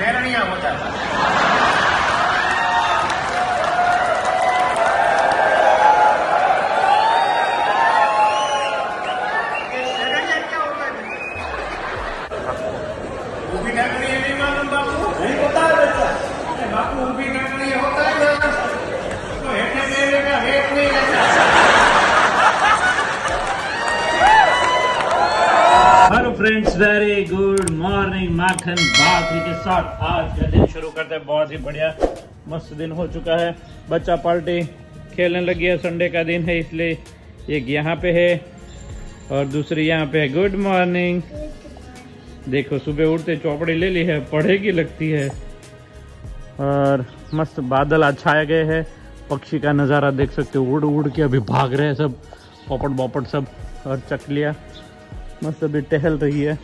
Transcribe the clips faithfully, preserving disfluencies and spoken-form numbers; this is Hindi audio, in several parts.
शरणिया हो जाता है। फ्रेंड्स वेरी गुड मॉर्निंग, माखन बाखरी के साथ आज का दिन शुरू करते हैं। बहुत ही बढ़िया मस्त दिन हो चुका है। बच्चा पार्टी खेलने लगी है, संडे का दिन है इसलिए एक यहाँ पे है और दूसरी यहाँ पे है। Good morning. देखो सुबह उठते चौपड़ी ले ली है, पढ़ेगी लगती है। और मस्त बादल छाए गए हैं, पक्षी का नज़ारा देख सकते हो, उड़ उड़ के अभी भाग रहे हैं सब, पोपट बोपट सब। और चकलिया मस्त अभी टहल रही है,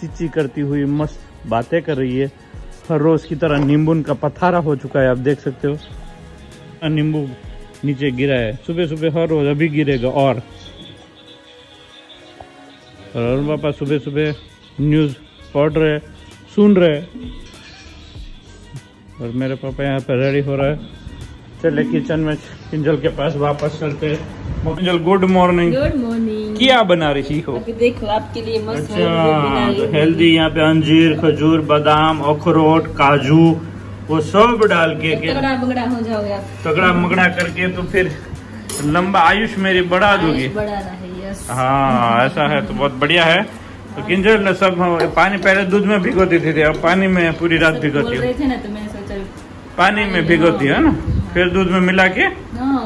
चिची करती हुई मस्त बातें कर रही है। हर रोज़ की तरह नींबून का पथारा हो चुका है, आप देख सकते हो। नींबू नीचे गिरा है सुबह सुबह, हर रोज़ अभी गिरेगा। और अरुण पापा सुबह सुबह न्यूज़ पढ़ रहे सुन रहे, और मेरे पापा यहाँ पर रेडी हो रहा है। चले किचन में किंजल के पास वापस चलते हैं। Good morning. Good morning. क्या बना रही हो? अभी देखो आपके लिए मस्त अच्छा हेल्दी। यहाँ पे अंजीर, खजूर, बादाम, अखरोट, काजू वो सब डाल के तगड़ा बगड़ा हो जाओगे आप। तगड़ा मगड़ा करके तो फिर लंबा आयुष मेरी बढ़ा दोगे। बढ़ा रहा है, हाँ ऐसा है तो बहुत बढ़िया है। तो किंजल ने सब पानी पहले दूध में भिगोती थी, अब पानी में पूरी रात भिगोती है। पानी में भिगोती है ना, फिर दूध में मिला के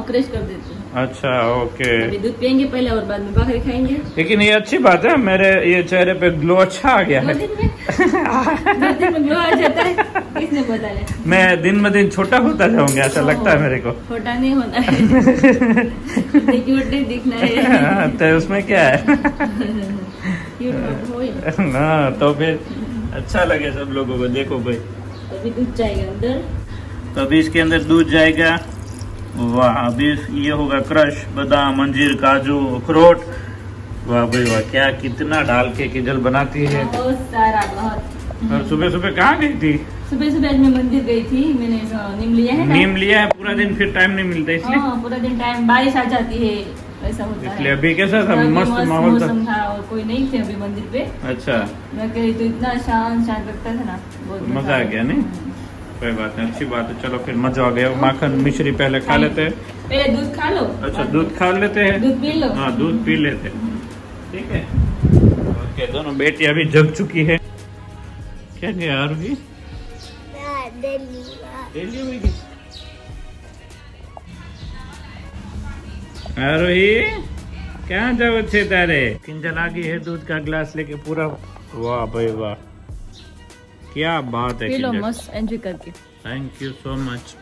क्रश कर देती। अच्छा ओके, अभी दूध पियेंगे पहले और बाद में बाहर खाएंगे। लेकिन ये अच्छी बात है, मेरे ये चेहरे पे ग्लो अच्छा आ गया है। दिन में, दिन में ग्लो आ जाता है, किसने बताया? मैं दिन में दिन छोटा होता जाऊंगा ऐसा लगता है मेरे को। छोटा नहीं होना है, क्यूट नहीं दिखना है। तो उसमें क्या है, क्यूट ना तो फिर अच्छा लगे सब लोगों को। देखो भाई अभी दूध जाएगा अंदर, तो अभी इसके अंदर दूध जाएगा। वाह अभी ये होगा क्रश, बादाम, अंजीर, काजू, अखरोट। वाह भाई वाह, क्या कितना डाल के किंजल बनाती है। बहुत सारा, बहुत। और सुबह सुबह कहाँ गई थी? सुबह सुबह आज मैं मंदिर गई थी, मैंने नीम लिया है। नीम लिया है, पूरा दिन फिर टाइम नहीं मिलता इसलिए। हाँ, पूरा दिन टाइम, बारिश आ जाती है ऐसा होता है। इसलिए अभी कैसा था, मस्त माहौल था और कोई नहीं थे अभी मंदिर पे। अच्छा मैं कही तो इतना शांत शांत लगता था ना, बहुत मजा आ गया। नहीं कोई बात नहीं, अच्छी बात है। चलो फिर मजा आ गया। माखन मिश्री पहले खा लेते हैं, पहले दूध खा लो। अच्छा दूध खा लेते हैं, दूध पी लो। हाँ दूध पी लेते हैं, ठीक है ओके। दोनों बेटियां भी जग चुकी है। क्या गया आरोही? आरोही क्या जरूरत है तारे? किंजल आ गई है दूध का गिलास लेके पूरा। वाह भाई वाह, क्या बात है। मस्त एंजॉय करके, थैंक यू सो मच।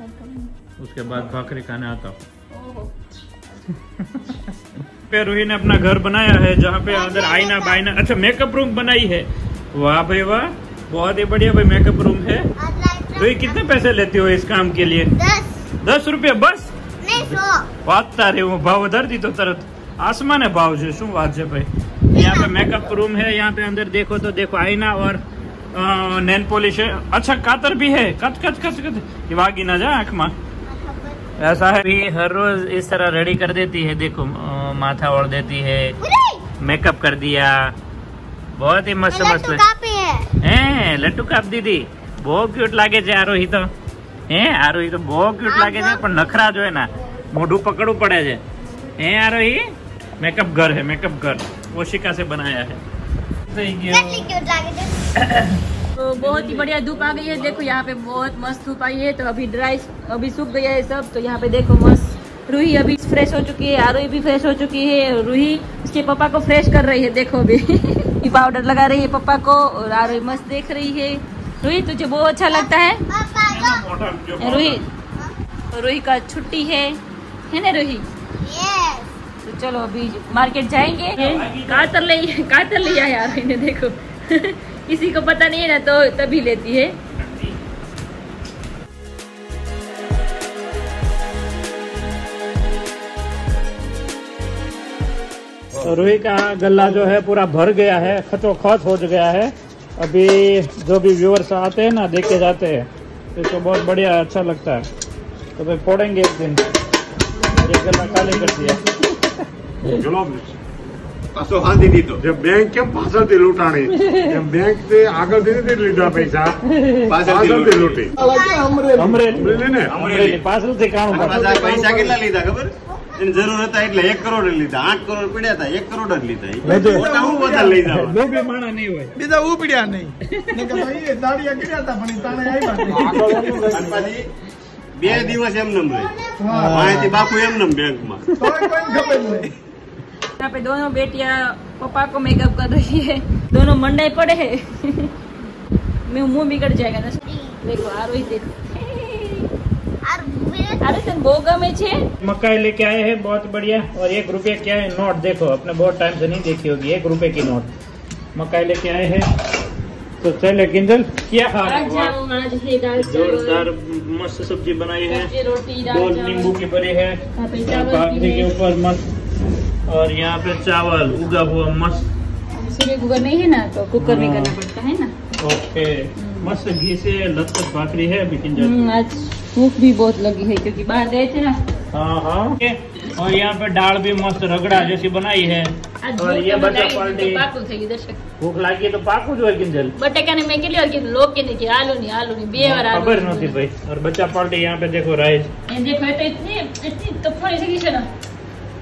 उसके बाद भाकरी खाने आता हूँ। रूही ने अपना घर बनाया है जहाँ पे अंदर आईना बाइना, अच्छा मेकअप रूम बनाई है। वाह भाई वाह, बहुत ही बढ़िया भाई मेकअप रूम है। रूही कितने पैसे लेती हो इस काम के लिए? दस, दस रुपया बस? बात तारे वो भाव उधर दी तो तरत आसमान है भाव जो शू बात है भाई। यहाँ पे मेकअप रूम है, यहाँ पे अंदर देखो तो देखो आईना और नेल पॉलिश है। अच्छा कातर भी है, कच कच कच कच ये वागी ना जा आँख माँ। ऐसा है भी हर रोज इस तरह रेडी कर देती है। देखो माथा ओढ़ देती है, मेकअप कर दिया, बहुत ही मस्त मस्त है। लट्टू काप दीदी बहुत क्यूट लागे छे। आरोही तो है, आरोही तो बहुत क्यूट लागे छे, पर नखरा जो है ना मोढू पकड़ू पड़े छे। है आरोही मेकअप घर है, मेकअप घर ओशिका से बनाया है। तो बहुत ही बढ़िया धूप आ गई है, देखो यहाँ पे बहुत मस्त धूप आई है। तो अभी ड्राई अभी सूख गया है सब, तो यहाँ पे देखो मस्त। रूही अभी फ्रेश हो चुकी है, आरोही भी फ्रेश हो चुकी है। रूही उसके पापा को फ्रेश कर रही है, देखो अभी पाउडर लगा रही है पापा को, और आरोही मस्त देख रही है। रूही तुझे बहुत अच्छा लगता है? रूही रूही का छुट्टी है है ना रूही? तो चलो अभी मार्केट जाएंगे। कातर ले कातर लिया यार इन्हें, देखो किसी को पता नहीं है ना तो तभी लेती है। तो रूही का गला जो है पूरा भर गया है, खचोखच हो गया है। अभी जो भी व्यूअर्स आते हैं ना, देखे जाते हैं, तो इसको बहुत बढ़िया अच्छा लगता है। तो फिर फोड़ेंगे एक दिन। एक गला काले कर दिया। चलो असो हां दीदी, तो जब बैंक के पासर दे लूटाने, जब बैंक से आगे दे दे लीडा पैसा पासर दे लूटे, हमरे हमरे लेने हमरे पासर से काम करता। पैसा कितना लीदा खबर? इन जरूरत है એટલે एक करोड़ લીધા, आठ करोड़ પડ્યા હતા, एक करोड़ જ લીધા। એ મોટા હું બધા લઈ જાવ, બે બે માણા નહી હોય, બીજા હું પડ્યા નહી ને કે ભાઈ એ દાડિયા કર્યા હતા પણ તાણે આવ્યા અંબાજી બે દિવસ એમ નમ રહી। માહિતી બાપુ એમ નમ બેંકમાં તો કોઈ ખબર નહી। यहाँ पे दोनों बेटियाँ पापा को मेकअप कर रही है, दोनों मंडाई पड़े है। मैं मुंह बिगड़ जाएगा ना। देखो आरोही देखो, आरोही से बोगा में छे मकाई लेके आए हैं, बहुत बढ़िया। और एक रुपये क्या है नोट, देखो अपने बहुत टाइम से नहीं देखी होगी। एक रुपए की नोट मकाई लेके आए हैं। तो चले किंजल क्या खा रहे जोरदार मस्त सब्जी बनाई है, नींबू की बड़ी है के ऊपर मस्त। और यहाँ पे चावल उगा हुआ मस्त, कुकर नहीं है ना तो कुकर में करना पड़ता है ना। ओके मस्त घी से लतपत भाकरी है। आज भूख भी बहुत लगी है क्योंकि बाहर गए थे ना। हाँ हाँ। और यहाँ पे दाल भी मस्त रगड़ा जैसी बनाई है। और ये बच्चा पार्टी भूख लगी तो पाकू जो किंजल बटेका ने मैं के लिए और लोग के देखिए आलू नहीं आलू नहीं बे और आलू खबर नहीं भाई। और बच्चा पार्टी यहाँ पे देखो राइस देखो तो इतनी इतनी तफरी से किसे ना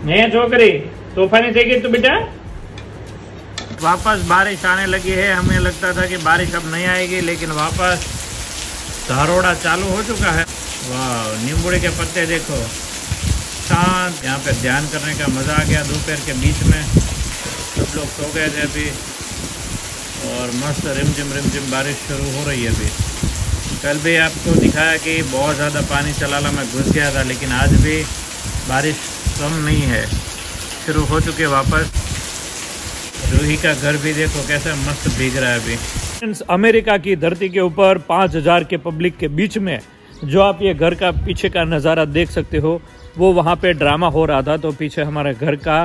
मैं छोकरी तोहफा नहीं देगी तू बेटा। वापस बारिश आने लगी है। हमें लगता था कि बारिश अब नहीं आएगी लेकिन वापस धारोड़ा चालू हो चुका है। वाह नींबूड़े के पत्ते देखो, शांत। यहाँ पे ध्यान करने का मज़ा आ गया। दोपहर के बीच में सब लोग सो गए थे अभी, और मस्त रिमझिम रिमझिम बारिश शुरू हो रही है अभी। कल भी आपको दिखाया कि बहुत ज़्यादा पानी चलाला में घुस गया था, लेकिन आज भी बारिश कम नहीं है, शुरू हो चुके वापस। रूही का घर भी देखो कैसा मस्त भीग रहा है अभी। अमेरिका की धरती के ऊपर पाँच हज़ार के पब्लिक के बीच में जो आप ये घर का पीछे का नज़ारा देख सकते हो, वो वहाँ पे ड्रामा हो रहा था। तो पीछे हमारे घर का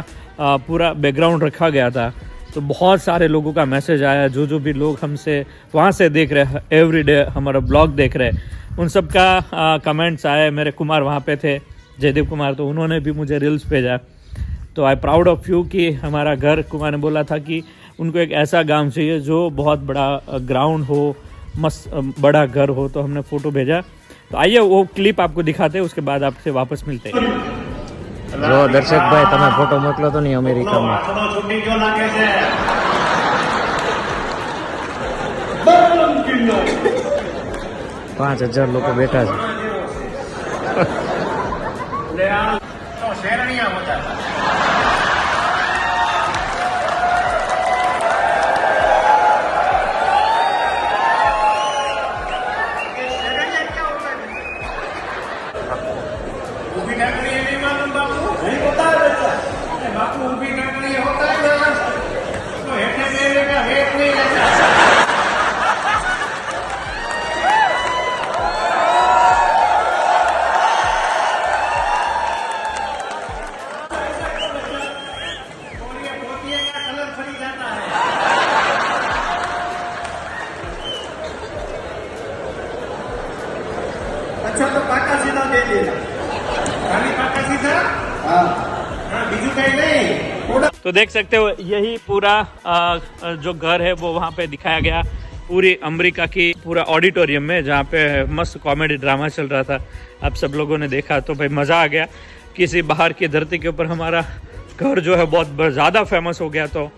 पूरा बैकग्राउंड रखा गया था। तो बहुत सारे लोगों का मैसेज आया, जो जो भी लोग हमसे वहाँ से देख रहे हैं, एवरीडे हमारा ब्लॉग देख रहे हैं, उन सब का कमेंट्स आए। मेरे कुमार वहाँ पे थे, जयदेव कुमार, तो उन्होंने भी मुझे रील्स भेजा। तो आई प्राउड ऑफ यू कि हमारा घर, कुमार ने बोला था कि उनको एक ऐसा गांव चाहिए जो बहुत बड़ा ग्राउंड हो, मस्त बड़ा घर हो। तो हमने फ़ोटो भेजा। तो आइए वो क्लिप आपको दिखाते हैं, उसके बाद आपसे वापस मिलते हैं। जो दर्शक भाई तुम्हें फोटो मोकलो तो नहीं अमेरिका में पाँच हज़ार लोग बैठा है। तो शेरनिया हो जाता है। ऊबी डाकड़ी नहीं मालूम बापू, नहीं पता है बच्चा। अरे बापू ऊबी डाकड़ी होता है ना, तो हेठे मेरे का हेठ नहीं रहता। अच्छा तो पाका सीधा दे देना, खाली पाका सीधा। हाँ बीजू कहीं नहीं। तो देख सकते हो यही पूरा जो घर है वो वहाँ पे दिखाया गया, पूरी अमेरिका की पूरा ऑडिटोरियम में, जहाँ पे मस्त कॉमेडी ड्रामा चल रहा था। आप सब लोगों ने देखा तो भाई मज़ा आ गया। किसी बाहर की धरती के ऊपर हमारा घर जो है बहुत ज़्यादा फेमस हो गया। तो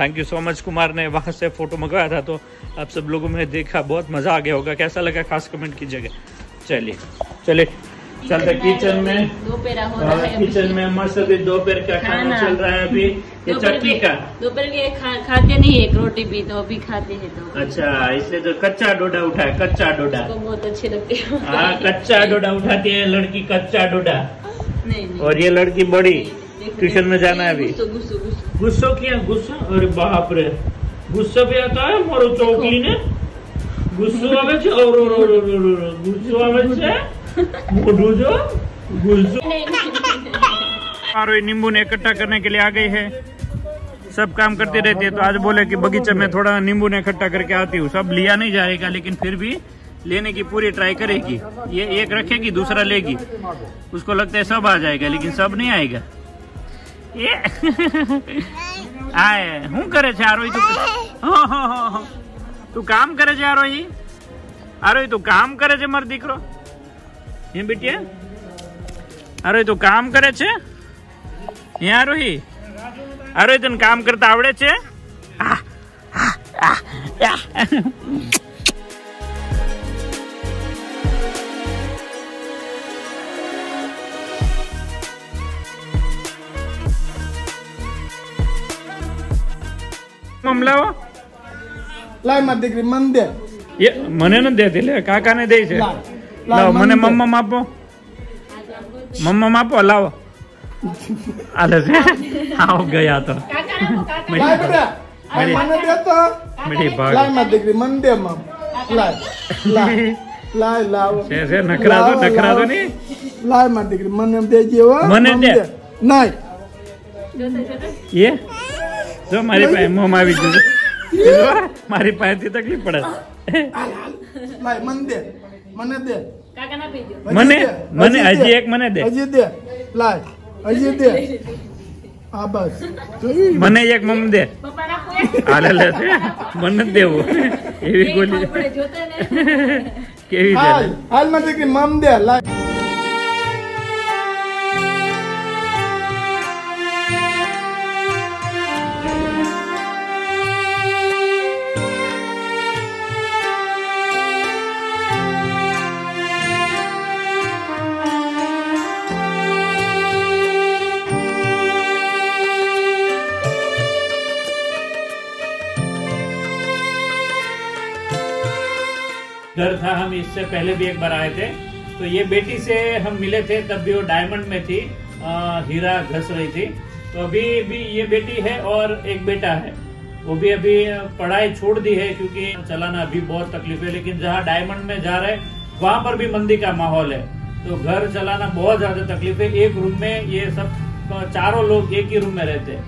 thank you so much, Kumar ने वहाँ से फ़ोटो मंगवाया था। तो आप सब लोगों ने देखा, बहुत मज़ा आ गया होगा। कैसा लगा खास कमेंट कीजिएगा। चलिए चले चलते किचन में। दोपहर हो रहा है, किचन में मस्त अभी दोपहर का खाना चल रहा है। अभी ये चटनी का दोपहर के खा, खाते नहीं एक रोटी भी तो अभी खाते हैं। तो अच्छा इसलिए तो कच्चा डोडा उठाया, कच्चा डोडा तो बहुत अच्छे लगते हैं। हाँ कच्चा डोडा उठाती है लड़की, कच्चा डोडा। और ये लड़की बड़ी ट्यूशन में जाना है अभी। गुस्सो किया गुस्सा, अरे बाप रे गुस्सा भी आता है मोरू चौकली ने। गुस्सा में जो रो रो रो रो रो गुस्सा में से मोडू जो गुस्सा। आरोही नींबू ने इकट्ठा करने के लिए आ गई है। सब काम करते रहते हैं। तो आज बोले कि बगीचे में थोड़ा नींबू ने इकट्ठा करके आती हूँ। सब लिया नहीं जाएगा लेकिन फिर भी लेने की पूरी ट्राई करेगी। ये एक रखेगी दूसरा लेगी, उसको लगता है सब आ जाएगा लेकिन सब नहीं आएगा। ये आए हूँ करे छे आरोही तू हो तू काम करे छे आरोही आरोही तू काम करे छे मारो दीकरो हे बिटिया आरोही तू काम करे छे हे आरोही आरोही तने काम करता आवड़े छे। नखरा तो नखरा तो नहीं लाय मार दीकरी मने दे जेव मने दे नहीं ये जो मारी पाए मोम આવી ગયો જો મારી પાસેથી તકલીફ પડે લાય મને દે મને દે કાકા ના પીજો મને મને હજી એક મને દે હજી દે લાય હજી દે આ બસ મને એક મમ દે પપ્પા રાખો આલે લે મને દેવો એવી ગોલી આપણે જોતે ને કેવી દે હાલ મને કે મમ દે લાય घर था। हम इससे पहले भी एक बार आए थे तो ये बेटी से हम मिले थे, तब भी वो डायमंड में थी, आ, हीरा घस रही थी। तो अभी भी ये बेटी है और एक बेटा है, वो भी अभी पढ़ाई छोड़ दी है क्योंकि चलाना अभी बहुत तकलीफ है। लेकिन जहाँ डायमंड में जा रहे वहां पर भी मंदी का माहौल है तो घर चलाना बहुत ज्यादा तकलीफ है। एक रूम में ये सब चारों लोग एक ही रूम में रहते हैं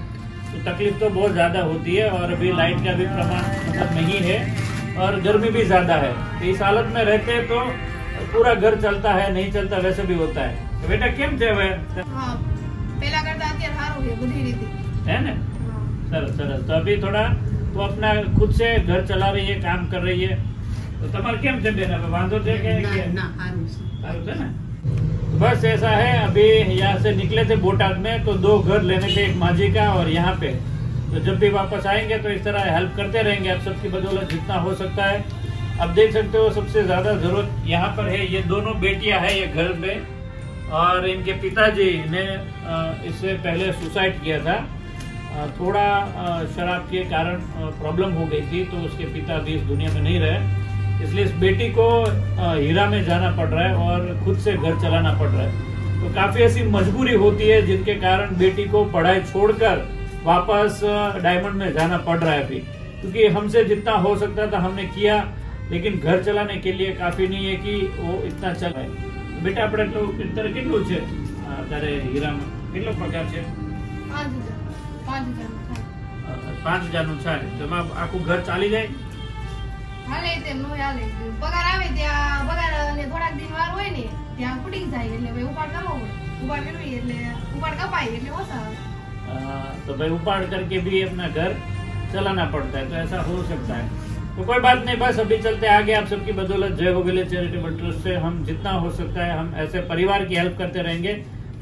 तो तकलीफ तो बहुत ज्यादा होती है। और अभी लाइट का भी प्रमाण मतलब नहीं है और गर्मी भी ज्यादा है तो इस हालत में रहते हैं तो पूरा घर चलता है नहीं चलता वैसे भी होता है। तो बेटा केम छे वे हां पहला करता अत्यार हारू है बुढ़ी रीति है ना सरस सरस। तो अभी थोड़ा तो अपना खुद से घर चला रही है, काम कर रही है। तो तुम्हारे केम छे बेटा बांधो छे के ना हारू हारू छे ना। बस ऐसा है। अभी यहाँ से निकले थे बोटाद में तो दो घर लेने थे, एक मांझी का और यहाँ पे। तो जब भी वापस आएंगे तो इस तरह हेल्प करते रहेंगे आप सबकी बदौलत जितना हो सकता है। अब देख सकते हो सबसे ज़्यादा ज़रूरत यहाँ पर है। ये दोनों बेटियां हैं ये घर में और इनके पिताजी ने इससे पहले सुसाइड किया था। थोड़ा शराब के कारण प्रॉब्लम हो गई थी तो उसके पिता भी इस दुनिया में नहीं रहे, इसलिए इस बेटी को हीरा में जाना पड़ रहा है और खुद से घर चलाना पड़ रहा है। तो काफ़ी ऐसी मजबूरी होती है जिनके कारण बेटी को पढ़ाई छोड़कर वापस डायमंड में जाना पड़ रहा है अभी, क्योंकि हमसे जितना हो सकता था हमने किया लेकिन घर चलाने के लिए काफी नहीं है कि वो इतना चल रहा है। बेटा अपने तो कितना कितना है तारे हीरा में कितना पगार है पाँच हज़ार નું છે તો માં આખું ઘર ચાલી જાય હાલે તે નો હાલે પગાર આવે ત્યાં પગાર ને થોડાક દિન વાર હોય ને ત્યાં કુડી જાય એટલે વે ઉપાડ કરવો ઉપાડ કરવી એટલે ઉપાડ કપાય એટલે ઓસા तो भाई उपाड़ करके भी अपना घर चलाना पड़ता है। तो ऐसा हो सकता है तो कोई बात नहीं, बस अभी चलते आगे। आप सबकी बदौलत जय हो विलेज चैरिटेबल ट्रस्ट से हम जितना हो सकता है हम ऐसे परिवार की हेल्प करते रहेंगे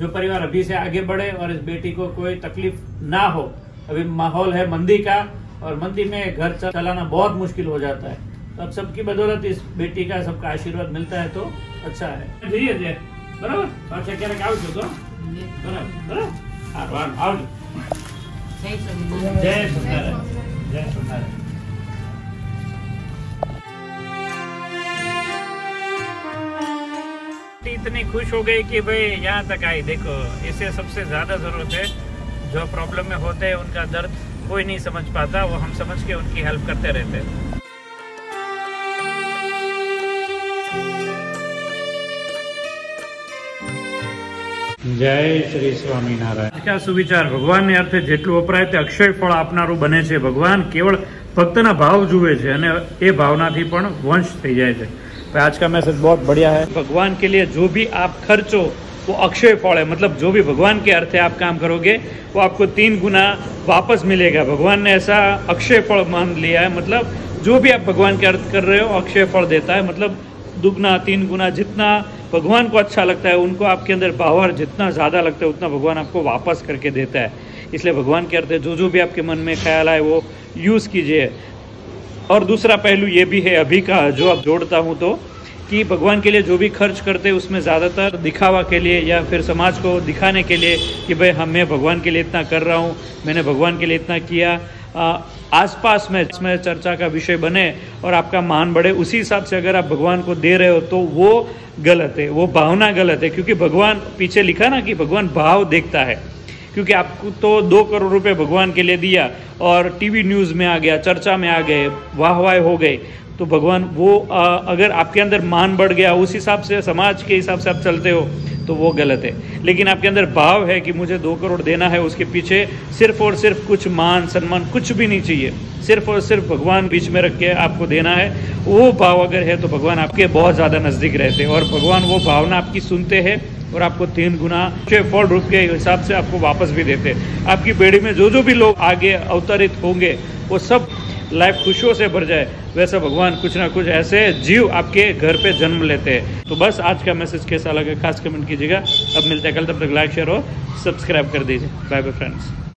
जो परिवार अभी से आगे बढ़े और इस बेटी को कोई तकलीफ ना हो। अभी माहौल है मंदी का और मंदी में घर चलाना बहुत मुश्किल हो जाता है। तो अब सबकी बदौलत इस बेटी का सबका आशीर्वाद मिलता है तो अच्छा है। धीरे धीरे बराबर अच्छा क्या बराबर जय सुंदर जय सुंदर जय सुंदर। इतनी खुश हो गई कि भाई यहाँ तक आई। देखो इसे सबसे ज्यादा जरूरत है, जो प्रॉब्लम में होते हैं उनका दर्द कोई नहीं समझ पाता, वो हम समझ के उनकी हेल्प करते रहते हैं। जय श्री स्वामी नारायण। सुविचार भगवान ने अर्थे जेटलू वपराय ते अक्षय फल आपनारू बने छे। भगवान केवल भक्त ना भाव जुए छे अने ए भावना थी पण वंश थी जाए छे। आज का मैसेज बहुत बढ़िया है। भगवान के लिए जो भी आप खर्चो वो अक्षय फल है, मतलब जो भी भगवान के अर्थे आप काम करोगे वो आपको तीन गुना वापस मिलेगा। भगवान ने ऐसा अक्षय फल मान लिया है, मतलब जो भी आप भगवान के अर्थ कर रहे हो अक्षय फल देता है। मतलब दुगना तीन गुना जितना भगवान को अच्छा लगता है, उनको आपके अंदर पावर जितना ज़्यादा लगता है उतना भगवान आपको वापस करके देता है। इसलिए भगवान के अर्थ है जो जो भी आपके मन में ख्याल आए वो यूज़ कीजिए। और दूसरा पहलू ये भी है अभी का जो आप जोड़ता हूँ तो कि भगवान के लिए जो भी खर्च करते हैं उसमें ज़्यादातर दिखावा के लिए या फिर समाज को दिखाने के लिए कि भाई हम मैं भगवान के लिए इतना कर रहा हूँ, मैंने भगवान के लिए इतना किया, आसपास में इसमें चर्चा का विषय बने और आपका मान बढ़े, उसी हिसाब से अगर आप भगवान को दे रहे हो तो वो गलत है, वो भावना गलत है। क्योंकि भगवान पीछे लिखा ना कि भगवान भाव देखता है, क्योंकि आपको तो दो करोड़ रुपए भगवान के लिए दिया और टीवी न्यूज़ में आ गया, चर्चा में आ गए, वाह वाह हो गए, तो भगवान वो अगर आपके अंदर मान बढ़ गया उस हिसाब से समाज के हिसाब से आप चलते हो तो वो गलत है। लेकिन आपके अंदर भाव है कि मुझे दो करोड़ देना है, उसके पीछे सिर्फ और सिर्फ कुछ मान सम्मान कुछ भी नहीं चाहिए, सिर्फ और सिर्फ भगवान बीच में रख के आपको देना है, वो भाव अगर है तो भगवान आपके बहुत ज़्यादा नज़दीक रहते हैं और भगवान वो भावना आपकी सुनते हैं और आपको तीन गुना के फल रूप के हिसाब से आपको वापस भी देते हैं। आपकी बेड़ी में जो जो भी लोग आगे अवतरित होंगे वो सब लाइफ खुशियों से भर जाए, वैसा भगवान कुछ ना कुछ ऐसे जीव आपके घर पे जन्म लेते हैं। तो बस आज का मैसेज कैसा लगा खास कमेंट कीजिएगा। अब मिलते हैं कल, तब तक लाइक शेयर और सब्सक्राइब कर दीजिए। Bye bye friends.